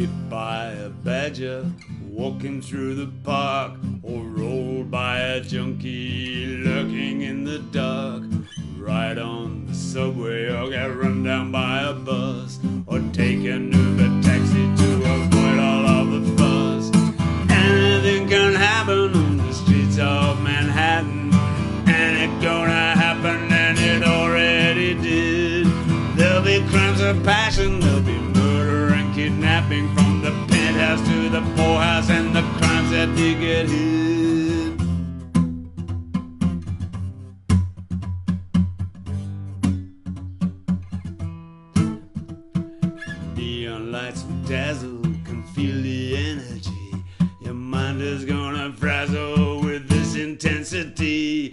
bit by a badger walking through the park, or rolled by a junkie lurking in the dark. Ride on the subway or get run down by a bus, or take an Uber taxi to avoid all of the fuss. Anything can happen on the streets of Manhattan, and it's gonna happen, and it already did. There'll be crimes of passion, there'll be murder and kidnapping, from the penthouse to the poorhouse, and the crimes that they get hid. Neon lights will dazzle, can feel the energy. Your mind is gonna frazzle with this intensity.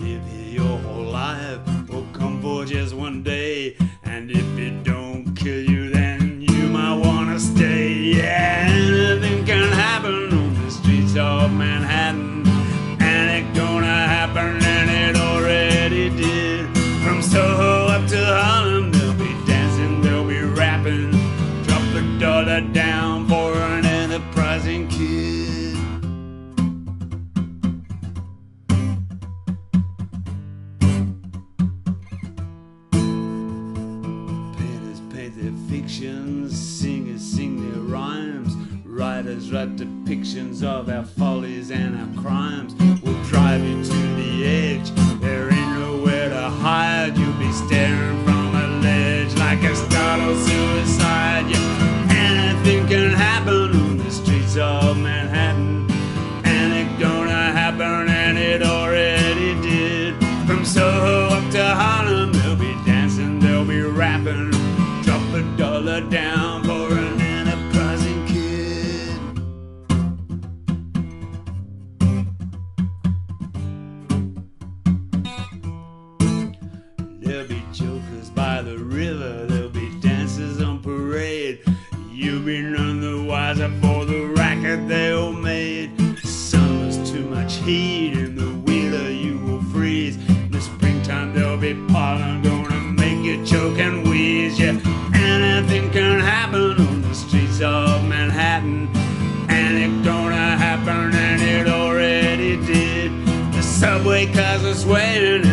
Live here your whole life, or come for just one day. And if it don't kill you, then you might wanna stay. Yeah, anything can happen on the streets of Manhattan, and it's gonna happen, and it already did. From Soho up to Harlem, they'll be dancing, they'll be rapping. Dollar down for an enterprising kid. Painters paint their fictions, singers sing their rhymes, writers write depictions of our follies and our crimes. We'll drive you to the edge, there ain't nowhere to hide. You'll be staring from a ledge like a startled suicide. Yeah. Anything can happen on the streets of Manhattan, and it's gonna happen, and it already did. From Soho up to Harlem, they'll be dancing, they'll be rapping. Drop a dollar down for an enterprising kid. There'll be jokers by the river, there'll be dancers on parade. You'll be none the wiser for the racket they all made. Summer's too much heat, in the winter you will freeze. In the springtime there'll be pollen, gonna make you choke and wheeze. Yeah, anything can happen on the streets of Manhattan, and it's gonna happen, and it already did. The subway cars are swaying,